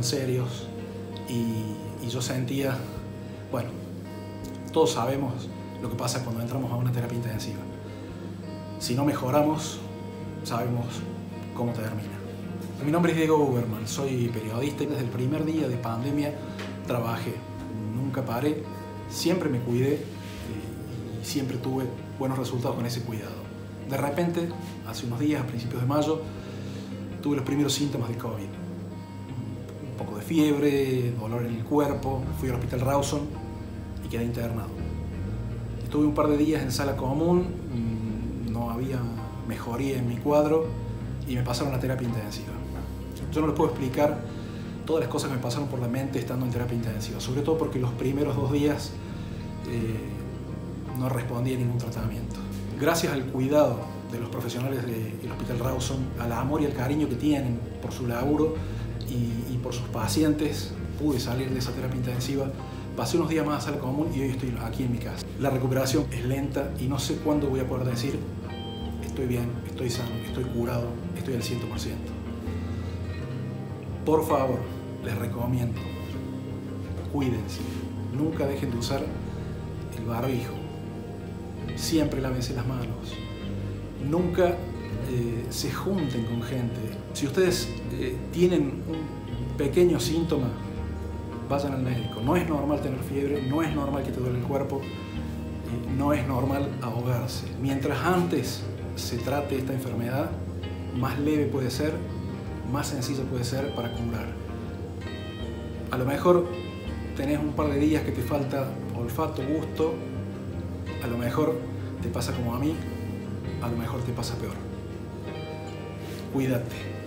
estaban serios y yo sentía, bueno, todos sabemos lo que pasa cuando entramos a una terapia intensiva. Si no mejoramos, sabemos cómo termina. Mi nombre es Diego Huberman, soy periodista y desde el primer día de pandemia trabajé. Nunca paré, siempre me cuidé y siempre tuve buenos resultados con ese cuidado. De repente, hace unos días, a principios de mayo, tuve los primeros síntomas de COVID. Un poco de fiebre, dolor en el cuerpo, fui al Hospital Rawson y quedé internado. Estuve un par de días en sala común, no había mejoría en mi cuadro y me pasaron a terapia intensiva. Yo no les puedo explicar todas las cosas que me pasaron por la mente estando en terapia intensiva, sobre todo porque los primeros 2 días no respondí a ningún tratamiento. Gracias al cuidado de los profesionales del Hospital Rawson, al amor y al cariño que tienen por su laburo y por sus pacientes, pude salir de esa terapia intensiva. Pasé unos días más a la común y hoy estoy aquí en mi casa. La recuperación es lenta y no sé cuándo voy a poder decir estoy bien, estoy sano, estoy curado, estoy al 100%. Por favor, les recomiendo, cuídense, nunca dejen de usar el barbijo, siempre lávense las manos, nunca se junten con gente. Si ustedes tienen un pequeño síntoma, vayan al médico. No es normal tener fiebre, no es normal que te duele el cuerpo, no es normal ahogarse. Mientras antes se trate esta enfermedad, más leve puede ser, más sencillo puede ser para curar. A lo mejor tenés un par de días que te falta olfato, gusto, a lo mejor te pasa como a mí, a lo mejor te pasa peor. Cuídate.